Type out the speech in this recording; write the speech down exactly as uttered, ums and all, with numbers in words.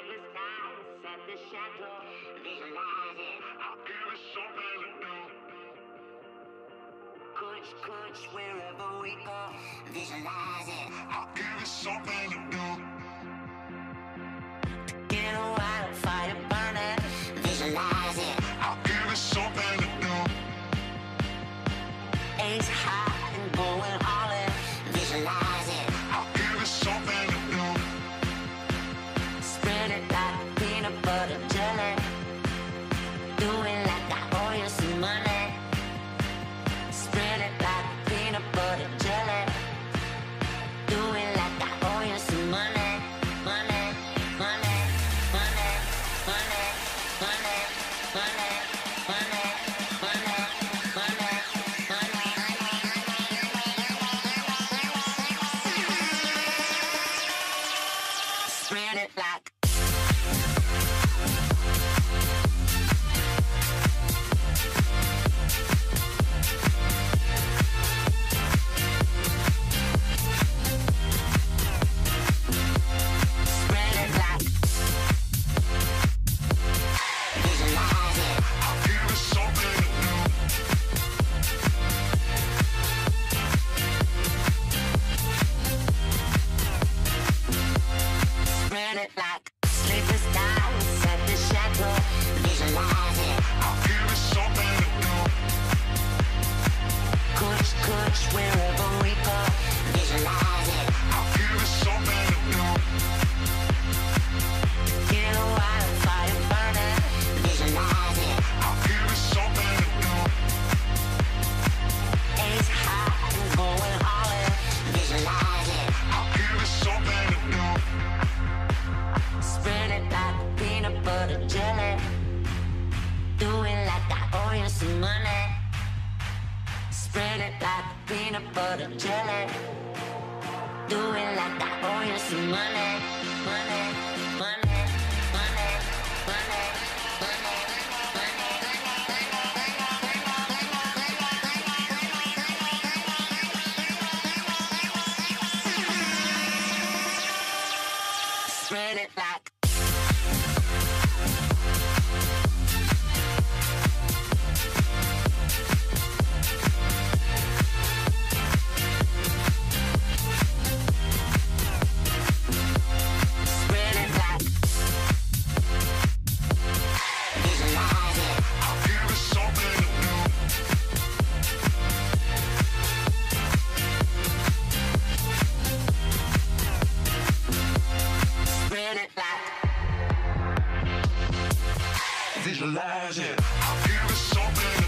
sleepless nights at the shadow, visualizing I'll give you something to do. Coach, coach, wherever we go, visualizing I'll give you something to do. To get a wildfire burning, visualizing I'll give you something to do. Ace high and going all in, visualizing I'll give you something to do. Spread it like peanut butter jelly, do it like I owe you some money. Spread it like peanut butter jelly, do it like I owe you some money. Money, money, money, money, money, money, money, money, money, money. Spread it like peanut butter jelly, do it like I owe you some money. Money, money, money, money, money, money. Spread it like visualize it. I'll give you something.